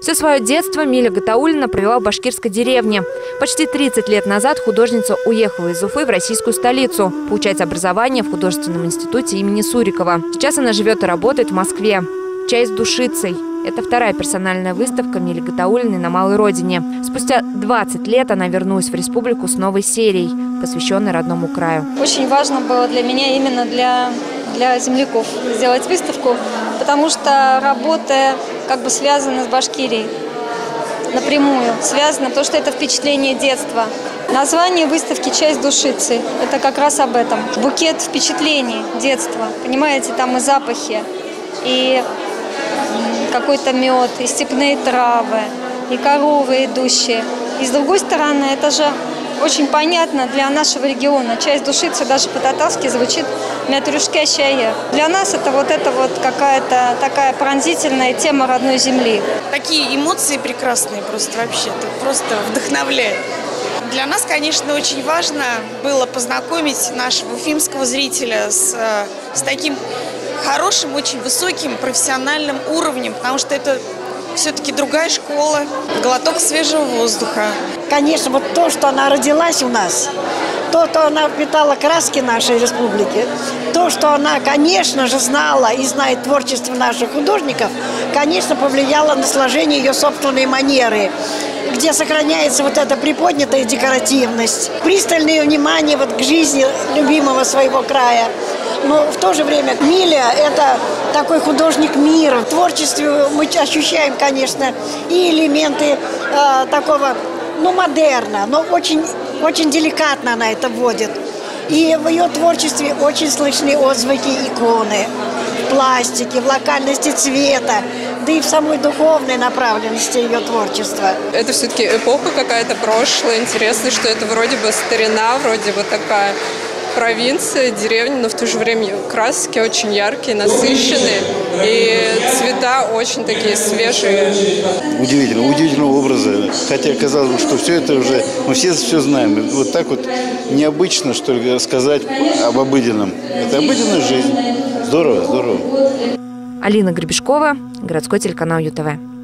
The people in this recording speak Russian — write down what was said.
Все свое детство Миля Гатауллина провела в башкирской деревне. Почти 30 лет назад художница уехала из Уфы в российскую столицу получать образование в художественном институте имени Сурикова. Сейчас она живет и работает в Москве. «Чай с душицей» – это вторая персональная выставка Мили Гатауллиной на малой родине. Спустя 20 лет она вернулась в республику с новой серией, посвященной родному краю. Очень важно было для меня, именно для земляков, сделать выставку, потому что работа как бы связана с Башкирией напрямую. Связано то, что это впечатление детства. Название выставки «Чай с душицей» – это как раз об этом. Букет впечатлений детства, понимаете, там и запахи, и какой-то мед, и степные травы, и коровы идущие. И с другой стороны, это же очень понятно для нашего региона. «Чай с душицей» даже по-татарски звучит «мятрюшке чае». Для нас это вот какая-то такая пронзительная тема родной земли. Такие эмоции прекрасные просто вообще, просто вдохновляет. Для нас, конечно, очень важно было познакомить нашего уфимского зрителя с таким хорошим, очень высоким профессиональным уровнем, потому что это все-таки другая школа, глоток свежего воздуха. Конечно, вот то, что она родилась у нас, то, что она впитала краски нашей республики, то, что она, конечно же, знала и знает творчество наших художников, конечно, повлияло на сложение ее собственной манеры, где сохраняется вот эта приподнятая декоративность, пристальное внимание вот к жизни любимого своего края. Но в то же время Миля – это такой художник мира. В творчестве мы ощущаем, конечно, и элементы такого, ну, модерна, но очень, очень деликатно она это вводит. И в ее творчестве очень слышны отзвуки иконы, в пластике, в локальности цвета, да и в самой духовной направленности ее творчества. Это все-таки эпоха какая-то прошлая, интересно, что это вроде бы старина, вроде бы такая провинция, деревня, но в то же время краски очень яркие, насыщенные, и цвета очень такие свежие. Удивительно, удивительного образа. Хотя казалось бы, что все это уже, мы все знаем. Вот так вот необычно, что ли, сказать об обыденном. Это обыденная жизнь. Здорово, здорово. Алина Гребешкова, городской телеканал ЮТВ.